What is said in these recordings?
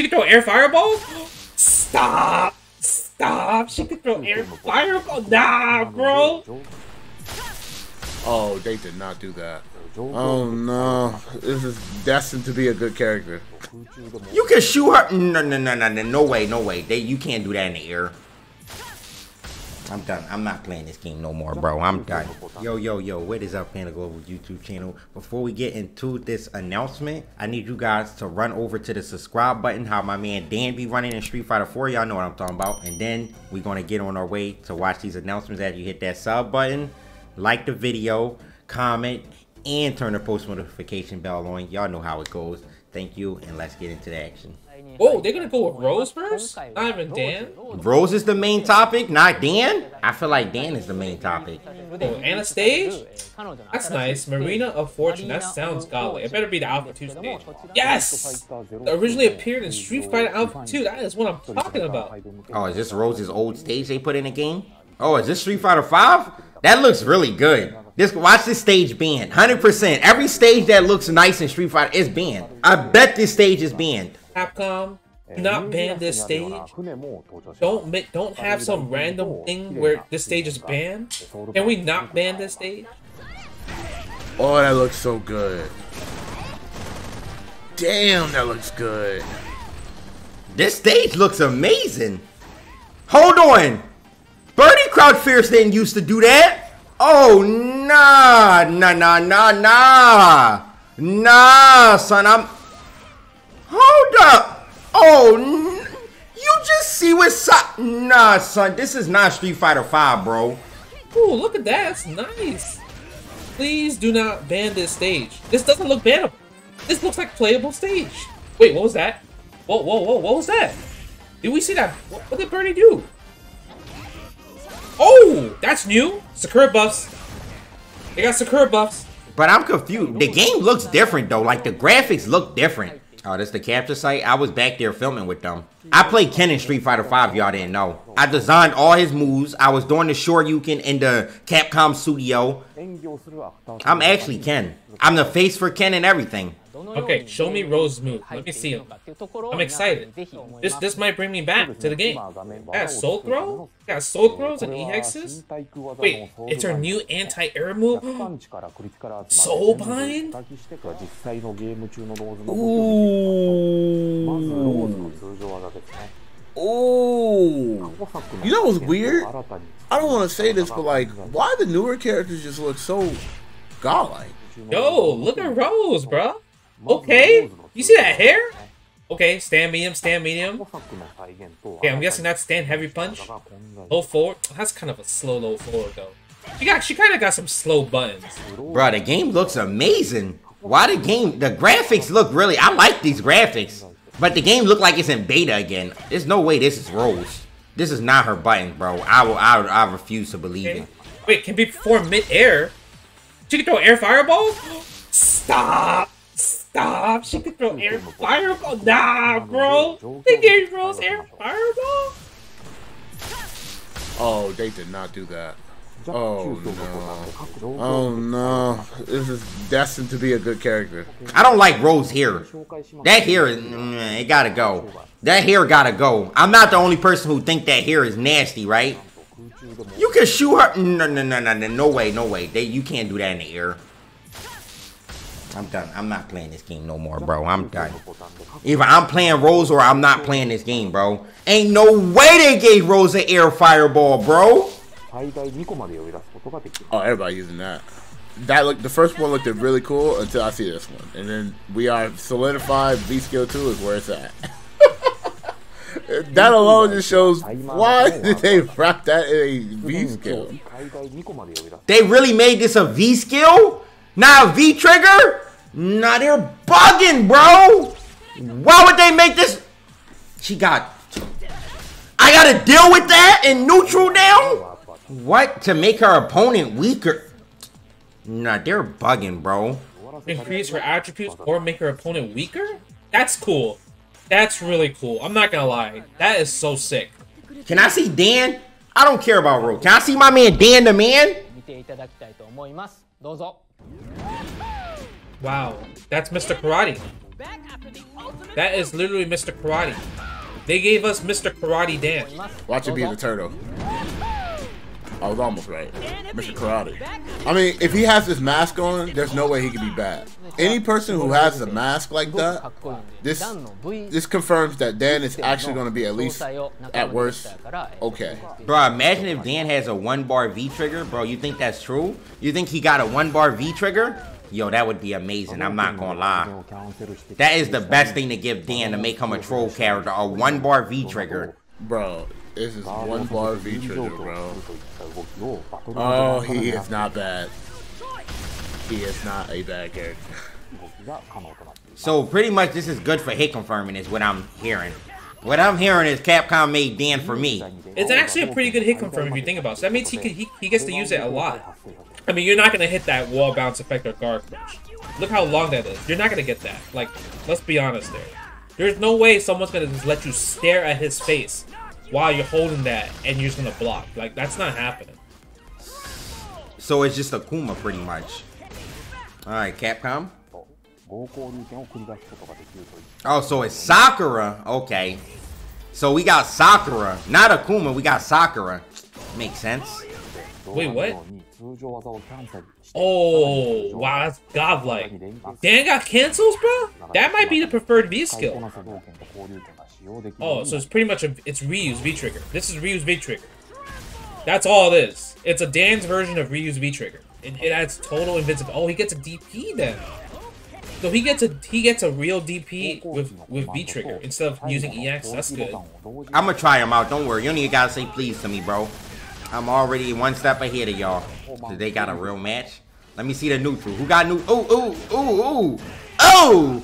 She can throw air fireball? Stop! Stop! She can throw air fireball? Nah, bro! Oh, they did not do that. Oh no. This is destined to be a good character. You can shoot her. No way. You can't do that in the air. I'm done. I'm not playing this game no more, bro. I'm done. Yo. What is up, Panda Global YouTube channel? Before we get into this announcement, I need you guys to run over to the subscribe button. How my man Dan be running in Street Fighter 4. Y'all know what I'm talking about. And then we're going to get on our way to watch these announcements. After you hit that sub button, like the video, comment, and turn the post notification bell on. Y'all know how it goes. Thank you, and let's get into the action. Oh, they're gonna go with Rose first? Not even Dan? Rose is the main topic, not Dan? I feel like Dan is the main topic. Oh, Anna stage? That's nice. Marina of Fortune, that sounds godly. It better be the Alpha 2 stage. Yes! They originally appeared in Street Fighter Alpha 2. That is what I'm talking about. Oh, is this Rose's old stage they put in the game? Oh, is this Street Fighter V? That looks really good. Just watch this stage banned. 100%. Every stage that looks nice in Street Fighter is banned. I bet this stage is banned. Capcom, do not ban this stage. Don't have some random thing where this stage is banned. Can we not ban this stage? Oh, that looks so good. Damn, that looks good. This stage looks amazing. Hold on. Birdie Crowd Fierce didn't used to do that. Oh, nah, son, I'm... Hold up! Oh, you just see what's up? Nah, son, this is not Street Fighter V, bro. Ooh, look at that. That's nice. Please do not ban this stage. This doesn't look bannable. This looks like playable stage. Wait, what was that? Whoa, what was that? Did we see that? What did Birdie do? Oh, that's new. Sakura buffs. They got Sakura buffs. But I'm confused. The game looks different, though. Like, the graphics look different. Oh, that's the capture site? I was back there filming with them. I played Ken in Street Fighter V, y'all didn't know. I designed all his moves. I was doing the Shoryuken in the Capcom studio. I'm actually Ken. I'm the face for Ken and everything. Okay, show me Rose's move. Let me see him. I'm excited. This might bring me back to the game. Got Soul Throw? Got Soul Throws and E-Hexes? Wait, it's her new anti-air move? Soul Bind? Ooh. You know what's weird? I don't want to say this, but like, why the newer characters just look so godlike? Yo, look at Rose, bruh. Okay, you see that hair? Okay, stand medium. Okay, I'm guessing that's stand heavy punch. Low forward. That's kind of a slow low forward though. She kind of got some slow buttons. Bro, the game looks amazing. Why the graphics look really? I like these graphics, but the game look like it's in beta again. There's no way this is Rose. This is not her button, bro. I refuse to believe it. Wait, can be performed mid air. She can throw air fireball? Stop! Stop! She can throw air fireball? Nah, bro! They gave Rose air fireball? Oh, they did not do that. Oh, no. Oh, no. This is destined to be a good character. I don't like Rose hair. That hair is... It gotta go. That hair gotta go. I'm not the only person who think that hair is nasty, right? You can shoot her. No way. You can't do that in the air. I'm done. I'm not playing this game no more, bro. I'm done. Either I'm playing Rose or I'm not playing this game, bro. Ain't no way they gave Rose an air fireball, bro. Oh, everybody using that. That look. The first one looked really cool until I see this one, and then we are solidified. V-Skill 2 is where it's at. That alone just shows why did they wrap that in a V-Skill. They really made this a V-Skill? Not a V-Trigger? Nah, they're bugging, bro! Why would they make this? She got... I gotta deal with that in neutral now? What? To make her opponent weaker? Nah, they're bugging, bro. Increase her attributes or make her opponent weaker? That's cool. That's really cool. I'm not gonna lie. That is so sick. Can I see Dan? I don't care about Rose. Can I see my man Dan the Man? Wow. That's Mr. Karate. back after the ultimate. That is literally Mr. Karate. They gave us Mr. Karate Dan. Watch it be the turtle. I was almost right. Mr. Karate. I mean, if he has his mask on, there's no way he could be bad. Any person who has a mask like that, this confirms that Dan is actually going to be at least, at worst, okay. Bro, imagine if Dan has a 1-bar V-Trigger. Bro, you think that's true? You think he got a 1-bar V-Trigger? Yo, that would be amazing. I'm not gonna lie. That is the best thing to give Dan to make him a troll character, a 1-bar V-Trigger. Bro. This is 1-bar V-Trigger, bro. Oh, he is not bad. He is not a bad character. So pretty much this is good for hit confirming is what I'm hearing. What I'm hearing is Capcom made Dan for me. It's actually a pretty good hit confirm if you think about it. So that means he gets to use it a lot. I mean, you're not going to hit that wall bounce effect or guard crush. Look how long that is. You're not going to get that. Like, let's be honest there. There's no way someone's going to just let you stare at his face while you're holding that and you're just gonna block. Like, that's not happening. So it's just Akuma pretty much. Alright, Capcom. Oh, so it's Sakura. Okay. So we got Sakura. Not Akuma, we got Sakura. Makes sense. Wait, what? Oh, wow, that's godlike. Dan got cancels, bro? That might be the preferred V-Skill. Oh, so it's pretty much it's Ryu's V-Trigger. This is Ryu's V-Trigger. That's all it is. It's a Dan's version of Ryu's V-Trigger. It adds total invincible. Oh, he gets a DP then. So he gets a real DP with V-Trigger instead of using EX. That's good. I'm gonna try him out. Don't worry. You don't even gotta say please to me, bro. I'm already one step ahead of y'all. So they got a real match. Let me see the neutral. Who got new? Oh, oh, oh, oh, oh!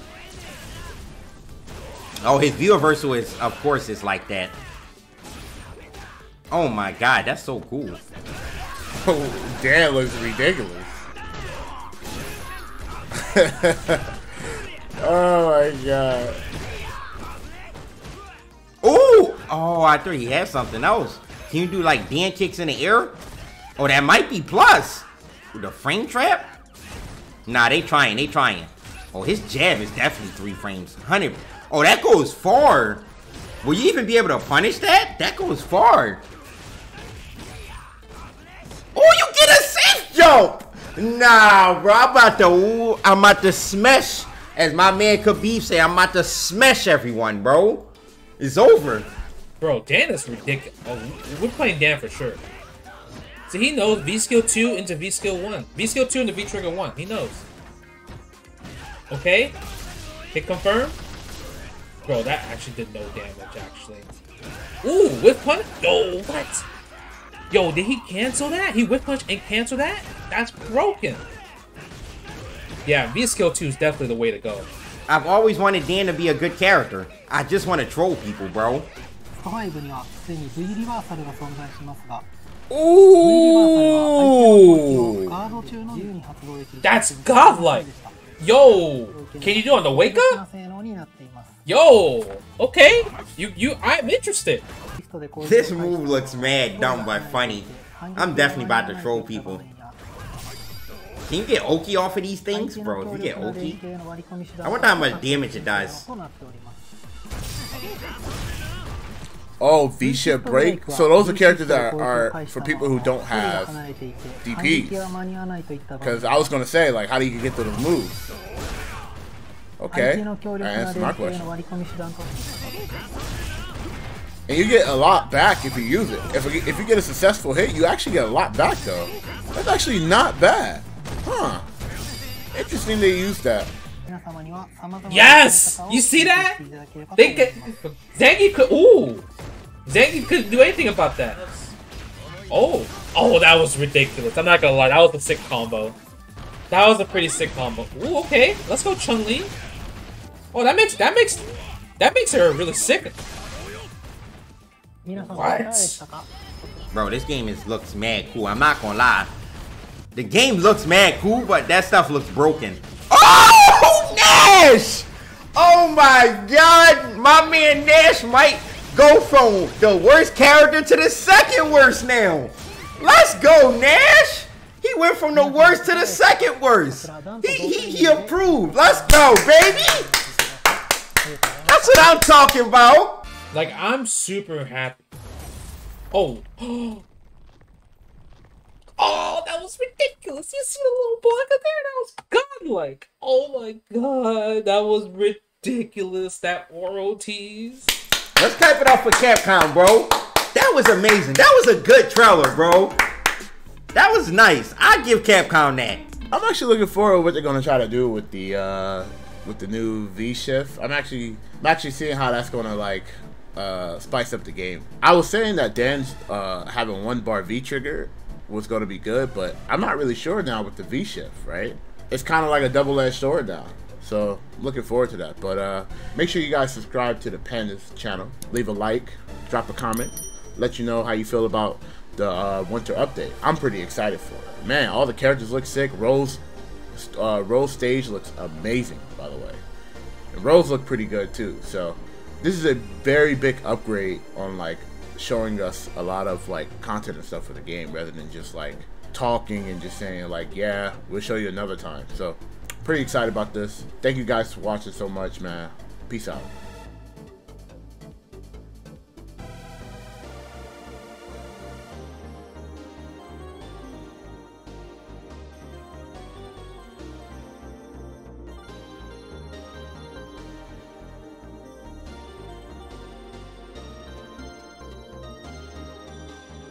Oh, his view reversal is, of course, is like that. Oh my god, that's so cool. Oh, that looks ridiculous. Oh my god. Oh! Oh, I thought he had something else. Can you do like Dan kicks in the air? Oh, that might be plus. Ooh, the frame trap? Nah, they trying, they trying. Oh, his jab is definitely 3 frames. 100. Oh, that goes far. Will you even be able to punish that? That goes far. Oh, you get a safe jump. Nah, bro, I'm about to smash. As my man Khabib say, I'm about to smash everyone, bro. It's over. Bro, Dan is ridiculous. Oh, we're playing Dan for sure. So he knows V-Skill 2 into V-Skill 1. V-Skill 2 into V-Trigger 1. He knows. Okay. Hit confirm. Bro, that actually did no damage, actually. Ooh, whiff punch? Yo, what? Yo, did he cancel that? He whiff punch and cancel that? That's broken. Yeah, V-Skill 2 is definitely the way to go. I've always wanted Dan to be a good character. I just want to troll people, bro. Ooh! That's godlike! Yo! Can you do it on the wake up? Yo! Okay! I'm interested! This move looks mad dumb but funny. I'm definitely about to troll people. Can you get Oki off of these things? Bro, if you get Oki, I wonder how much damage it does. Oh, V-Shift break? So those are characters that are for people who don't have DPs. Because I was going to say, like, how do you get to those moves? Okay, that's my question. And you get a lot back if you use it. If you get a successful hit, you actually get a lot back, though. That's actually not bad. Huh. Interesting they use that. Yes! You see that? They could, Zangy could, ooh! Zangy couldn't do anything about that. Oh. Oh, that was ridiculous. I'm not gonna lie, that was a sick combo. That was a pretty sick combo. Ooh, okay. Let's go Chun-Li. Oh, that makes her really sick. What? Bro, this game looks mad cool. I'm not gonna lie. The game looks mad cool, but that stuff looks broken. Oh, Nash! Oh my god, my man Nash might go from the worst character to the second worst now. Let's go, Nash! He went from the worst to the second worst. He improved. Let's go, baby! That's what I'm talking about. Like, I'm super happy. Oh. Oh, that was ridiculous. You see the little Blanca there? That was godlike. Oh my god. That was ridiculous. That Oro tease. Let's type it off for Capcom, bro. That was amazing. That was a good trailer, bro. That was nice. I give Capcom that. I'm actually looking forward to what they're gonna try to do with the new V-Shift. I'm actually seeing how that's gonna like spice up the game. I was saying that Dan's having one bar V-Trigger was gonna be good, but I'm not really sure now with the V-Shift, right? It's kind of like a double-edged sword now. So looking forward to that. But make sure you guys subscribe to the Panda's channel. Leave a like, drop a comment, let you know how you feel about the winter update. I'm pretty excited for it. Man, all the characters look sick. Rose stage looks amazing, by the way. And Rose looked pretty good too. So this is a very big upgrade on like showing us a lot of like content and stuff for the game rather than just like talking and just saying like, yeah, we'll show you another time. So pretty excited about this. Thank you guys for watching so much, man. Peace out.